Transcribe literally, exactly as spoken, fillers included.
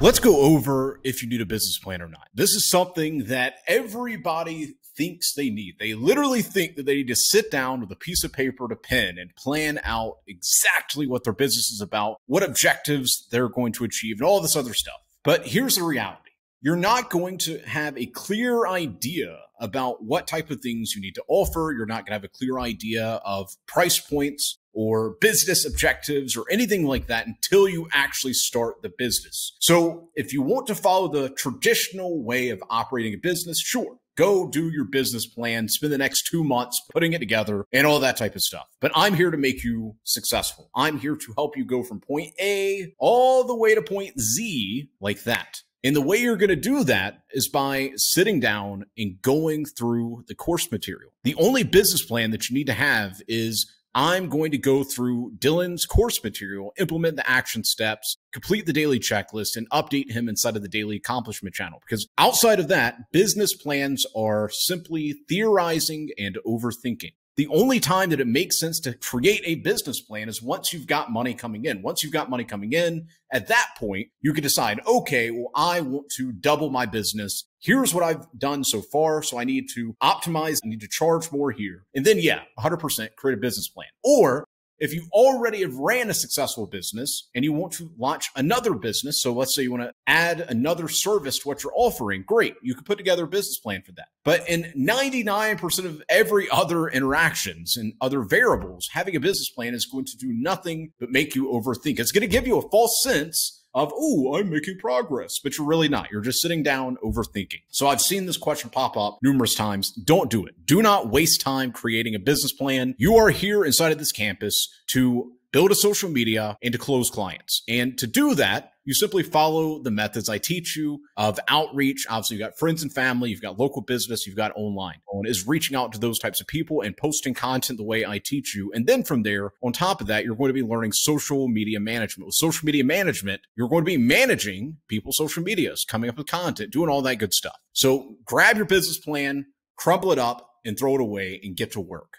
Let's go over if you need a business plan or not. This is something that everybody thinks they need. They literally think that they need to sit down with a piece of paper to pen and plan out exactly what their business is about, what objectives they're going to achieve, and all this other stuff. But here's the reality. You're not going to have a clear idea about what type of things you need to offer. You're not going to have a clear idea of price points or business objectives or anything like that until you actually start the business. So if you want to follow the traditional way of operating a business, sure, go do your business plan, spend the next two months putting it together and all that type of stuff. But I'm here to make you successful. I'm here to help you go from point A all the way to point Z like that. And the way you're going to do that is by sitting down and going through the course material. The only business plan that you need to have is I'm going to go through Dylan's course material, implement the action steps, complete the daily checklist, and update him inside of the daily accomplishment channel. Because outside of that, business plans are simply theorizing and overthinking. The only time that it makes sense to create a business plan is once you've got money coming in. Once you've got money coming in, at that point, you can decide, okay, well, I want to double my business. Here's what I've done so far. So I need to optimize. I need to charge more here. And then, yeah, one hundred percent create a business plan. Or if you already have ran a successful business and you want to launch another business, so let's say you want to add another service to what you're offering, great, you can put together a business plan for that. But in ninety-nine percent of every other interactions and other variables, having a business plan is going to do nothing but make you overthink. It's going to give you a false sense of, oh, I'm making progress, but you're really not. You're just sitting down overthinking. So I've seen this question pop up numerous times. Don't do it. Do not waste time creating a business plan. You are here inside of this campus to build a social media and to close clients. And to do that, you simply follow the methods I teach you of outreach. Obviously, you've got friends and family, you've got local business, you've got online. On is reaching out to those types of people and posting content the way I teach you. And then from there, on top of that, you're going to be learning social media management. With social media management, you're going to be managing people's social medias, coming up with content, doing all that good stuff. So grab your business plan, crumple it up, and throw it away and get to work.